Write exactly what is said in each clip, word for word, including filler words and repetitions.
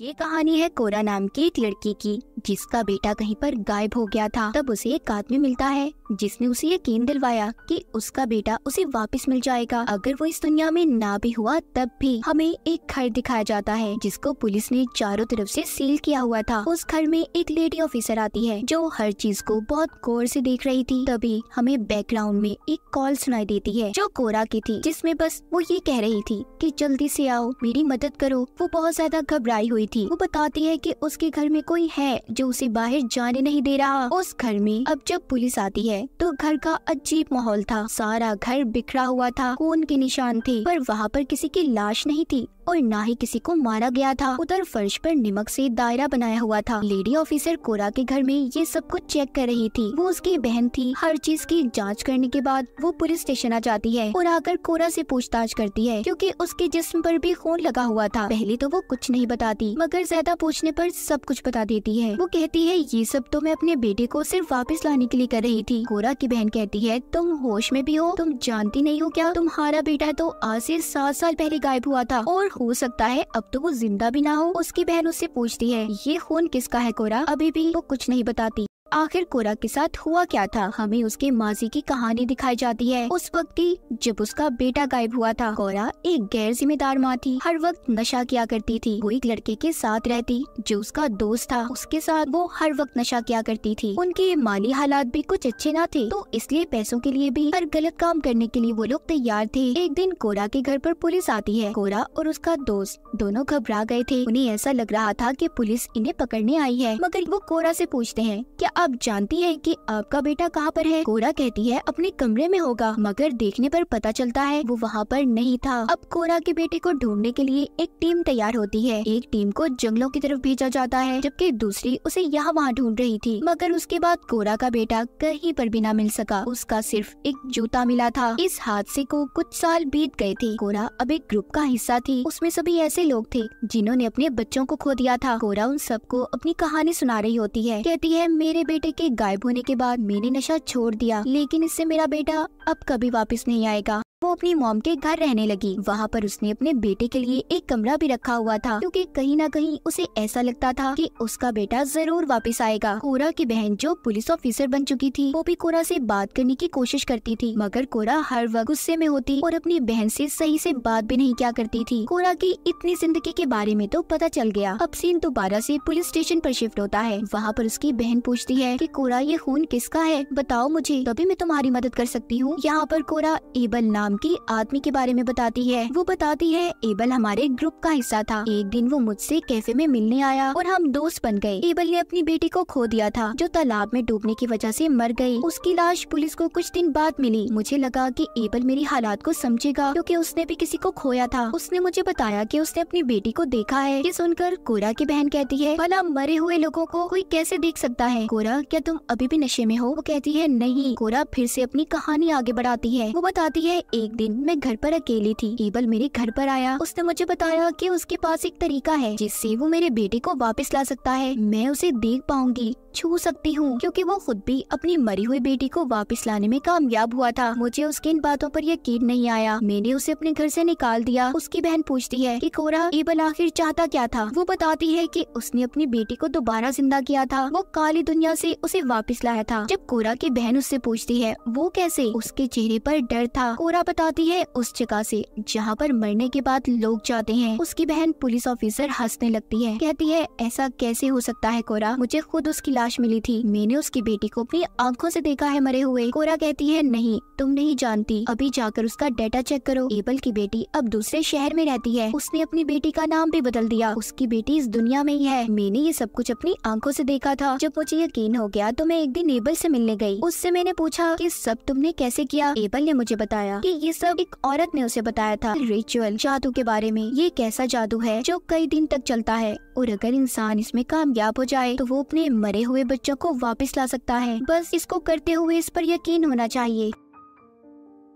ये कहानी है कोरा नाम की एक लड़की की, जिसका बेटा कहीं पर गायब हो गया था। तब उसे एक आदमी मिलता है जिसने उसे यकीन दिलवाया कि उसका बेटा उसे वापस मिल जाएगा अगर वो इस दुनिया में ना भी हुआ। तब भी हमें एक घर दिखाया जाता है जिसको पुलिस ने चारों तरफ से सील किया हुआ था। उस घर में एक लेडी ऑफिसर आती है जो हर चीज को बहुत गौर से देख रही थी। तभी हमें बैकग्राउंड में एक कॉल सुनाई देती है जो कोरा की थी, जिसमे बस वो ये कह रही थी कि जल्दी से आओ, मेरी मदद करो। वो बहुत ज्यादा घबराई हुई थी। वो बताती है कि उसके घर में कोई है जो उसे बाहर जाने नहीं दे रहा। उस घर में अब जब पुलिस आती है तो घर का अजीब माहौल था। सारा घर बिखरा हुआ था, खून के निशान थे, पर वहाँ पर किसी की लाश नहीं थी और ना ही किसी को मारा गया था। उधर फर्श पर नमक से दायरा बनाया हुआ था। लेडी ऑफिसर कोरा के घर में ये सब कुछ चेक कर रही थी। वो उसकी बहन थी। हर चीज की जांच करने के बाद वो पुलिस स्टेशन आ जाती है और आकर कोरा से पूछताछ करती है, क्योंकि उसके जिस्म पर भी खून लगा हुआ था। पहले तो वो कुछ नहीं बताती, मगर ज्यादा पूछने पर सब कुछ बता देती है। वो कहती है ये सब तो मैं अपने बेटे को सिर्फ वापस लाने के लिए कर रही थी। कोरा की बहन कहती है तुम होश में भी हो? तुम जानती नहीं हो क्या? तुम्हारा बेटा तो आज से सात साल पहले गायब हुआ था और हो सकता है अब तो वो जिंदा भी ना हो। उसकी बहन उससे पूछती है ये खून किसका है कोरा? अभी भी वो कुछ नहीं बताती। आखिर कोरा के साथ हुआ क्या था? हमें उसके माजी की कहानी दिखाई जाती है, उस वक्त की जब उसका बेटा गायब हुआ था। कोरा एक गैर जिम्मेदार माँ थी, हर वक्त नशा किया करती थी। वो एक लड़के के साथ रहती जो उसका दोस्त था, उसके साथ वो हर वक्त नशा किया करती थी। उनके माली हालात भी कुछ अच्छे ना थे, तो इसलिए पैसों के लिए भी हर गलत काम करने के लिए वो लोग तैयार थे। एक दिन कोरा के घर पर पुलिस आती है। कोरा और उसका दोस्त दोनों घबरा गए थे। उन्हें ऐसा लग रहा था कि पुलिस इन्हें पकड़ने आई है। मगर वो कोरा से पूछते हैं क्या आप जानती हैं कि आपका बेटा कहाँ पर है? कोरा कहती है अपने कमरे में होगा, मगर देखने पर पता चलता है वो वहाँ पर नहीं था। अब कोरा के बेटे को ढूंढने के लिए एक टीम तैयार होती है। एक टीम को जंगलों की तरफ भेजा जाता है, जबकि दूसरी उसे यहाँ वहाँ ढूंढ रही थी। मगर उसके बाद कोरा का बेटा कहीं पर भी ना मिल सका। उसका सिर्फ एक जूता मिला था। इस हादसे को कुछ साल बीत गए थे। कोरा अब एक ग्रुप का हिस्सा थी। उसमें सभी ऐसे लोग थे जिन्होंने अपने बच्चों को खो दिया था। कोरा उन सबको अपनी कहानी सुना रही होती है। कहती है मेरे बेटे के गायब होने के बाद मैंने नशा छोड़ दिया, लेकिन इससे मेरा बेटा अब कभी वापस नहीं आएगा। वो अपनी मॉम के घर रहने लगी। वहाँ पर उसने अपने बेटे के लिए एक कमरा भी रखा हुआ था, क्योंकि कहीं ना कहीं उसे ऐसा लगता था कि उसका बेटा जरूर वापस आएगा। कोरा की बहन जो पुलिस ऑफिसर बन चुकी थी, वो भी कोरा से बात करने की कोशिश करती थी, मगर कोरा हर वक्त गुस्से में होती और अपनी बहन से सही से बात भी नहीं किया करती थी। कोरा की इतनी जिंदगी के बारे में तो पता चल गया। अब सीन दोबारा से पुलिस स्टेशन पर शिफ्ट होता है। वहाँ पर उसकी बहन पूछती है कि कोरा ये खून किसका है? बताओ मुझे, तभी मैं तुम्हारी मदद कर सकती हूँ। यहाँ पर कोरा एबल नाम की आदमी के बारे में बताती है। वो बताती है एबल हमारे ग्रुप का हिस्सा था। एक दिन वो मुझसे कैफे में मिलने आया और हम दोस्त बन गए। एबल ने अपनी बेटी को खो दिया था जो तालाब में डूबने की वजह से मर गई। उसकी लाश पुलिस को कुछ दिन बाद मिली। मुझे लगा कि एबल मेरी हालात को समझेगा, क्योंकि उसने भी किसी को खोया था। उसने मुझे बताया कि उसने अपनी बेटी को देखा है। ये सुनकर कोरा की बहन कहती है भला मरे हुए लोगों को कोई कैसे देख सकता है? कोरा क्या तुम अभी भी नशे में हो? वो कहती है नहीं। कोरा फिर से अपनी कहानी आगे बढ़ाती है। वो बताती है एक दिन मैं घर पर अकेली थी। एबल मेरे घर पर आया। उसने मुझे बताया कि उसके पास एक तरीका है जिससे वो मेरे बेटे को वापस ला सकता है। मैं उसे देख पाऊंगी, छू सकती हूँ, क्योंकि वो खुद भी अपनी मरी हुई बेटी को वापस लाने में कामयाब हुआ था। मुझे उसकी इन बातों पर यकीन नहीं आया। मैंने उसे अपने घर से निकाल दिया। उसकी बहन पूछती है कि कोरा एबल आखिर चाहता क्या था? वो बताती है कि उसने अपनी बेटी को दोबारा जिंदा किया था। वो काली दुनिया से उसे वापस लाया था। जब कोरा की बहन उससे पूछती है वो कैसे, उसके चेहरे पर डर था। कोरा बताती है उस जगह से जहाँ पर मरने के बाद लोग जाते हैं। उसकी बहन पुलिस ऑफिसर हंसने लगती है। कहती है ऐसा कैसे हो सकता है कोरा? मुझे खुद उसकी मिली थी। मैंने उसकी बेटी को अपनी आंखों से देखा है मरे हुए। कोरा कहती है नहीं, तुम नहीं जानती। अभी जाकर उसका डाटा चेक करो। एबल की बेटी अब दूसरे शहर में रहती है। उसने अपनी बेटी का नाम भी बदल दिया। उसकी बेटी इस दुनिया में ही है। मैंने ये सब कुछ अपनी आंखों से देखा था। जब मुझे यकीन हो गया तो मैं एक दिन एबल से मिलने गई। उससे मैंने पूछा कि सब तुमने कैसे किया? एबल ने मुझे बताया कि ये सब एक औरत ने उसे बताया था। रिचुअल जादू के बारे में, ये कैसा जादू है जो कई दिन तक चलता है और अगर इंसान इसमें कामयाब हो जाए तो वो अपने मरे हुए बच्चों को वापस ला सकता है। बस इसको करते हुए इस पर यकीन होना चाहिए।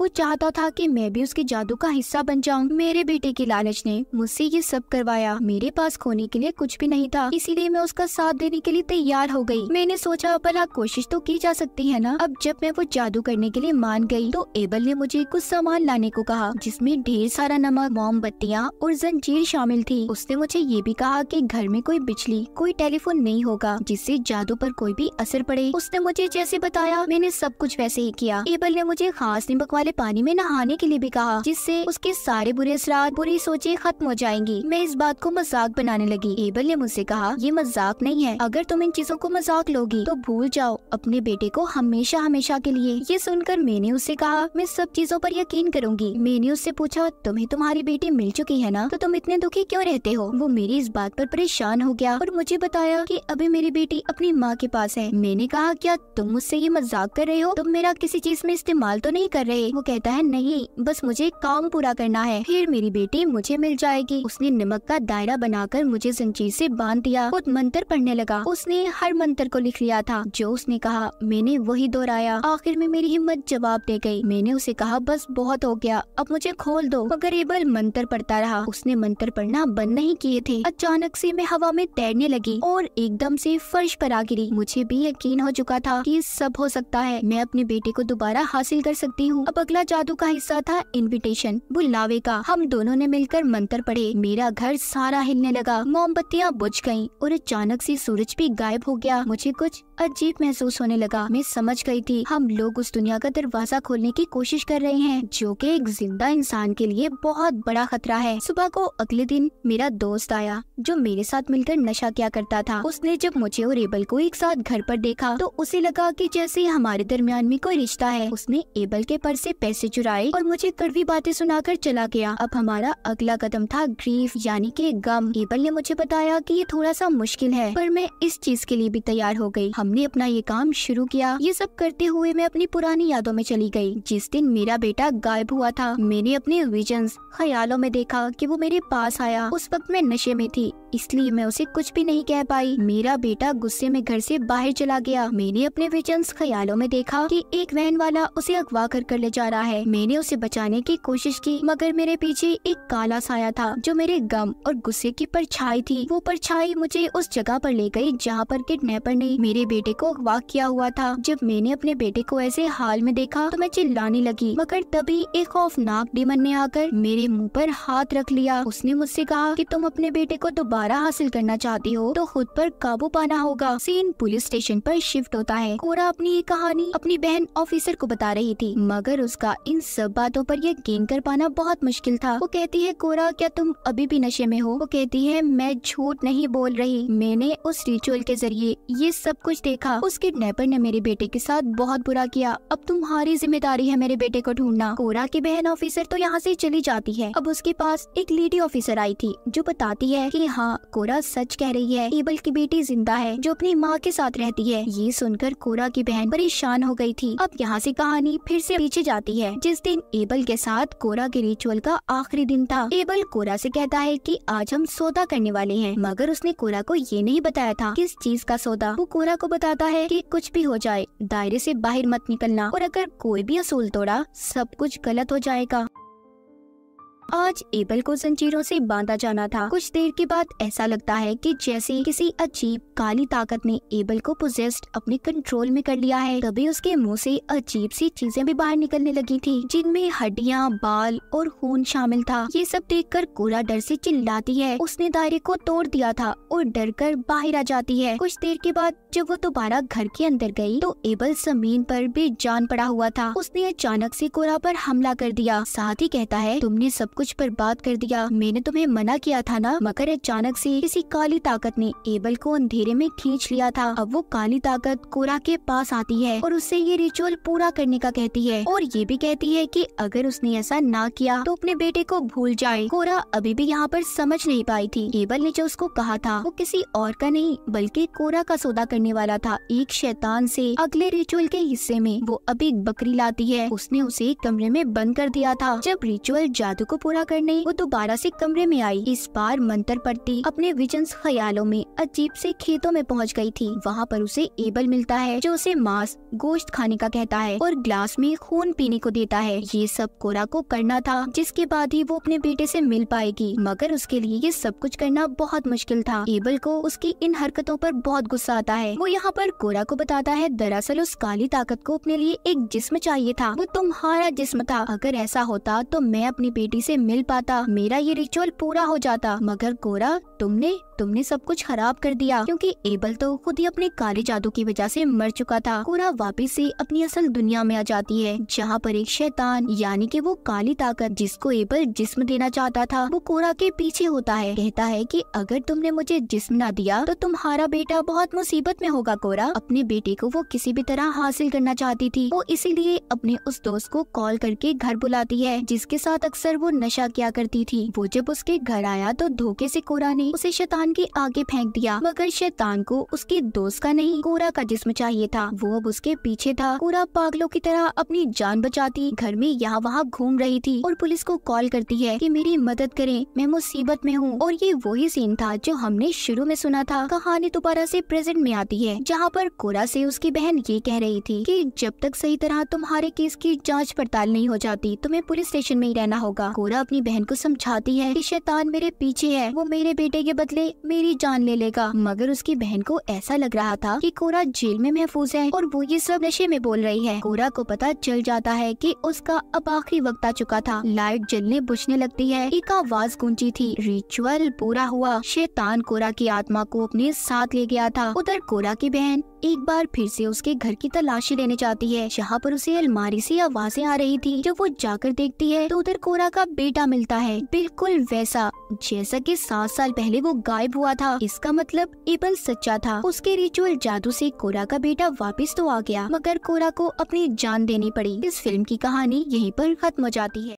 वो चाहता था कि मैं भी उसके जादू का हिस्सा बन जाऊं। मेरे बेटे की लालच ने मुझसे ये सब करवाया। मेरे पास खोने के लिए कुछ भी नहीं था, इसीलिए मैं उसका साथ देने के लिए तैयार हो गई। मैंने सोचा भला कोशिश तो की जा सकती है ना। अब जब मैं वो जादू करने के लिए मान गई तो एबल ने मुझे कुछ सामान लाने को कहा जिसमें ढेर सारा नमक, मोमबत्तियाँ और जंजीर शामिल थी। उसने मुझे ये भी कहा कि घर में कोई बिजली, कोई टेलीफोन नहीं होगा जिससे जादू पर कोई भी असर पड़े। उसने मुझे जैसे बताया मैंने सब कुछ वैसे ही किया। एबल ने मुझे खास नमक वाले पानी में नहाने के लिए भी कहा जिससे उसके सारे बुरे असरात, बुरी सोचें खत्म हो जाएंगी। मैं इस बात को मजाक बनाने लगी। एबल ने मुझसे कहा ये मजाक नहीं है, अगर तुम इन चीजों को मजाक लोगी तो भूल जाओ अपने बेटे को हमेशा हमेशा के लिए। ये सुनकर मैंने उससे कहा मैं सब चीजों पर यकीन करूंगी। मैंने उससे पूछा तुम्हें तुम्हारी बेटी मिल चुकी है ना, तो तुम इतने दुखी क्यों रहते हो। वो मेरी इस बात पर परेशान हो गया और मुझे बताया कि अभी मेरी बेटी अपनी माँ के पास है। मैंने कहा क्या तुम मुझसे ये मजाक कर रहे हो, तुम मेरा किसी चीज में इस्तेमाल तो नहीं कर रहे। वो कहता है नहीं, बस मुझे काम पूरा करना है, फिर मेरी बेटी मुझे मिल जाएगी। उसने नमक का दायरा बनाकर मुझे जंजीर से बांध दिया, खुद मंत्र पढ़ने लगा। उसने हर मंत्र को लिख लिया था जो उसने कहा, मैंने वही दोहराया। आखिर में मेरी हिम्मत जवाब दे गई। मैंने उसे कहा बस बहुत हो गया, अब मुझे खोल दो, मगर एबल मंत्र पढ़ता रहा। उसने मंत्र पढ़ना बंद नहीं किए थे। अचानक से मैं हवा में तैरने लगी और एकदम से फर्श पर आ गिरी। मुझे भी यकीन हो चुका था कि सब हो सकता है, मैं अपने बेटे को दोबारा हासिल कर सकती हूँ। अब अगला जादू का हिस्सा था इनविटेशन, बुलावे का। हम दोनों ने मिलकर मंत्र पढ़े। मेरा घर सारा हिलने लगा, मोमबत्तियाँ बुझ गयी और अचानक से सूरज भी गायब हो गया। मुझे कुछ अजीब महसूस होने लगा। मैं समझ गई थी हम लोग उस दुनिया का दरवाजा खोलने की कोशिश कर रहे हैं जो कि एक जिंदा इंसान के लिए बहुत बड़ा खतरा है। सुबह को अगले दिन मेरा दोस्त आया जो मेरे साथ मिलकर नशा किया करता था। उसने जब मुझे और एबल को एक साथ घर पर देखा तो उसे लगा कि जैसे हमारे दरमियान में कोई रिश्ता है। उसने एबल के पर्स से पैसे चुराए और मुझे कड़वी बातें सुनाकर चला गया। अब हमारा अगला कदम था ग्रीफ यानी कि गम। एबल ने मुझे बताया कि ये थोड़ा सा मुश्किल है, पर मैं इस चीज के लिए भी तैयार हो गई। हमने अपना ये काम शुरू किया। ये सब करते हुए मैं अपनी पुरानी यादों में चली गई जिस दिन मेरा बेटा गायब हुआ था। मैंने अपने विजन्स, ख्यालों में देखा कि वो मेरे पास आया। उस वक्त मैं नशे में थी इसलिए मैं उसे कुछ भी नहीं कह पाई। मेरा बेटा गुस्से में घर से बाहर चला गया। मैंने अपने विजन्स, ख्यालों में देखा कि एक वैन वाला उसे अगवा कर कर ले जा रहा है। मैंने उसे बचाने की कोशिश की मगर मेरे पीछे एक काला साया था जो मेरे गम और गुस्से की परछाई थी। वो परछाई मुझे उस जगह पर ले गई जहाँ पर किडनैपर ने मेरे बेटे को अगवा किया हुआ था। जब मैंने अपने बेटे को ऐसे हाल में देखा तो मैं चिल्लाने लगी, मगर तभी एक खौफनाक डीमन ने आकर मेरे मुंह पर हाथ रख लिया। उसने मुझसे कहा कि तुम अपने बेटे को दोबारा हासिल करना चाहती हो तो खुद पर काबू पाना होगा। सीन पुलिस स्टेशन पर शिफ्ट होता है। कोरा अपनी ये कहानी अपनी बहन ऑफिसर को बता रही थी मगर उसका इन सब बातों पर यकीन कर पाना बहुत मुश्किल था। वो कहती है कोरा क्या तुम अभी भी नशे में हो। वो कहती है मैं झूठ नहीं बोल रही, मैंने उस रिचुअल के जरिए ये सब कुछ देखा। उस किडनैपर ने मेरे बेटे के साथ बहुत बुरा किया, अब तुम्हारी जिम्मेदारी है मेरे बेटे को ढूंढना। कोरा की बहन ऑफिसर तो यहाँ से चली जाती है। अब उसके पास एक लेडी ऑफिसर आई थी जो बताती है कि हाँ कोरा सच कह रही है, एबल की बेटी जिंदा है जो अपनी माँ के साथ रहती है। ये सुनकर कोरा की बहन परेशान हो गई थी। अब यहाँ से कहानी फिर से पीछे जाती है जिस दिन एबल के साथ कोरा के रिचुअल का आखिरी दिन था। एबल कोरा से कहता है कि आज हम सौदा करने वाले हैं, मगर उसने कोरा को ये नहीं बताया था किस चीज का सौदा। वो कोरा को बताता है कि कुछ भी हो जाए दायरे से बाहर मत निकलना, और अगर कोई भी असूल तोड़ा सब कुछ गलत हो जाएगा। आज एबल को जंजीरों से बांधा जाना था। कुछ देर के बाद ऐसा लगता है कि जैसे किसी अजीब काली ताकत ने एबल को पोजेस्ड, अपने कंट्रोल में कर लिया है। तभी उसके मुंह से अजीब सी चीजें भी बाहर निकलने लगी थी जिनमें हड्डियां, बाल और खून शामिल था। ये सब देखकर कोरा डर से चिल्लाती है। उसने दायरे को तोड़ दिया था और डर कर बाहर आ जाती है। कुछ देर के बाद जब वो दोबारा घर के अंदर गई तो एबल जमीन पर भी जान पड़ा हुआ था। उसने अचानक से कोरा पर हमला कर दिया, साथ ही कहता है तुमने सब कुछ पर बात कर दिया, मैंने तुम्हें मना किया था ना। मगर अचानक से किसी काली ताकत ने एबल को अंधेरे में खींच लिया था। अब वो काली ताकत कोरा के पास आती है और उससे ये रिचुअल पूरा करने का कहती है, और ये भी कहती है कि अगर उसने ऐसा ना किया तो अपने बेटे को भूल जाए। कोरा अभी भी यहाँ पर समझ नहीं पाई थी। एबल ने जो उसको कहा था वो किसी और का नहीं बल्कि कोरा का सौदा करने वाला था, एक शैतान से। अगले रिचुअल के हिस्से में वो अब एक बकरी लाती है। उसने उसे एक कमरे में बंद कर दिया था। जब रिचुअल जादू को पूरा करने वो दोबारा से कमरे में आई। इस बार मंतर पढ़ती अपने विजन्स ख्यालों में अजीब से खेतों में पहुंच गई थी। वहाँ पर उसे एबल मिलता है जो उसे मांस गोश्त खाने का कहता है और ग्लास में खून पीने को देता है। ये सब कोरा को करना था जिसके बाद ही वो अपने बेटे से मिल पाएगी, मगर उसके लिए ये सब कुछ करना बहुत मुश्किल था। एबल को उसकी इन हरकतों पर बहुत गुस्सा आता है। वो यहाँ पर कोरा को बताता है दरअसल उस काली ताकत को अपने लिए एक जिस्म चाहिए था, वो तुम्हारा जिस्म था। अगर ऐसा होता तो मैं अपनी बेटी से मिल पाता, मेरा ये रिचुअल पूरा हो जाता। मगर कोरा तुमने तुमने सब कुछ खराब कर दिया, क्योंकि एबल तो खुद ही अपने काले जादू की वजह से मर चुका था। कोरा वापस से अपनी असल दुनिया में आ जाती है जहाँ पर एक शैतान यानी कि वो काली ताकत जिसको एबल जिस्म देना चाहता था वो कोरा के पीछे होता है। कहता है कि अगर तुमने मुझे जिस्म ना दिया तो तुम्हारा बेटा बहुत मुसीबत में होगा। कोरा अपने बेटे को वो किसी भी तरह हासिल करना चाहती थी, वो इसीलिए अपने उस दोस्त को कॉल करके घर बुलाती है जिसके साथ अक्सर वो नशा किया करती थी। वो जब उसके घर आया तो धोखे से कोरा ने उसे शैतान के आगे फेंक दिया, मगर शैतान को उसके दोस्त का नहीं कोरा का जिस्म चाहिए था। वो अब उसके पीछे था। कोरा पागलों की तरह अपनी जान बचाती घर में यहाँ वहाँ घूम रही थी और पुलिस को कॉल करती है कि मेरी मदद करें, मैं मुसीबत में हूँ। और ये वही सीन था जो हमने शुरू में सुना था। कहानी दोबारा से प्रेजेंट में आती है जहाँ पर कोरा से उसकी बहन ये कह रही थी कि जब तक सही तरह तुम्हारे केस की जांच पड़ताल नहीं हो जाती तुम्हें पुलिस स्टेशन में ही रहना होगा। कोरा अपनी बहन को समझाती है कि शैतान मेरे पीछे है, वो मेरे बेटे के बदले मेरी जान ले लेगा। मगर उसकी बहन को ऐसा लग रहा था कि कोरा जेल में महफूज है और वो ये सब नशे में बोल रही है। कोरा को पता चल जाता है कि उसका अब आखिरी वक्त आ चुका था। लाइट जलने बुझने लगती है, एक आवाज गूंजी थी, रिचुअल पूरा हुआ। शैतान कोरा की आत्मा को अपने साथ ले गया था। उधर कोरा की बहन एक बार फिर से उसके घर की तलाशी लेने जाती है जहाँ पर उसे अलमारी से आवाजें आ रही थी। जब वो जाकर देखती है तो उधर कोरा का बेटा मिलता है, बिल्कुल वैसा जैसा कि सात साल पहले वो गायब हुआ था। इसका मतलब एबल सच्चा था, उसके रिचुअल जादू से कोरा का बेटा वापस तो आ गया, मगर कोरा को अपनी जान देनी पड़ी। इस फिल्म की कहानी यहीं पर खत्म हो जाती है।